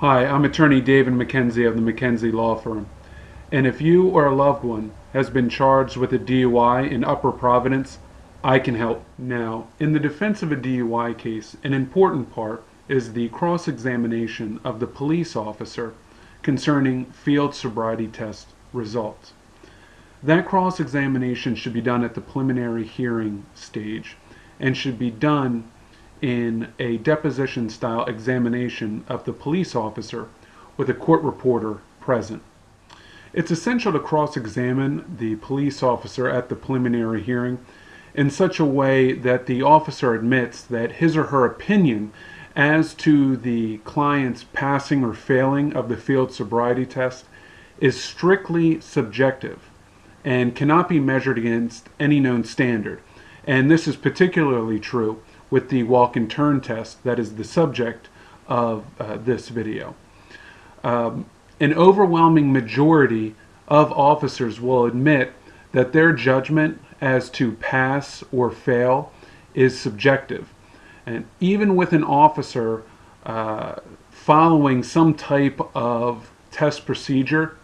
Hi, I'm attorney David McKenzie of the McKenzie Law Firm, and if you or a loved one has been charged with a DUI in Upper Providence, I can help. Now, in the defense of a DUI case, an important part is the cross-examination of the police officer concerning field sobriety test results. That cross-examination should be done at the preliminary hearing stage and should be done in a deposition-style examination of the police officer with a court reporter present. It's essential to cross-examine the police officer at the preliminary hearing in such a way that the officer admits that his or her opinion as to the client's passing or failing of the field sobriety test is strictly subjective and cannot be measured against any known standard. And this is particularly true with the walk and turn test that is the subject of this video. An overwhelming majority of officers will admit that their judgment as to pass or fail is subjective. And even with an officer following some type of test procedure,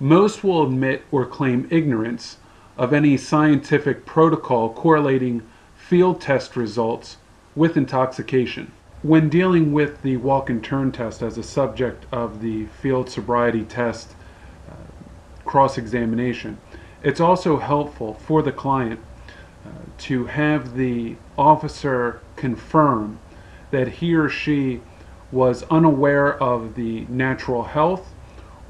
most will admit or claim ignorance of any scientific protocol correlating field test results with intoxication. When dealing with the walk and turn test as a subject of the field sobriety test cross-examination, it's also helpful for the client to have the officer confirm that he or she was unaware of the natural health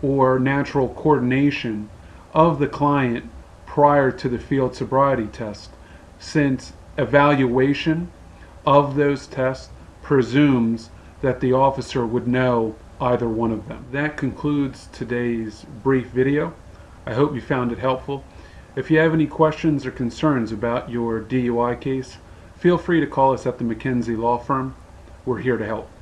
or natural coordination of the client prior to the field sobriety test, since evaluation of those tests presumes that the officer would know either one of them. That concludes today's brief video. I hope you found it helpful. If you have any questions or concerns about your DUI case, feel free to call us at the McKenzie Law Firm. We're here to help.